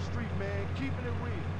Street, man, keeping it real.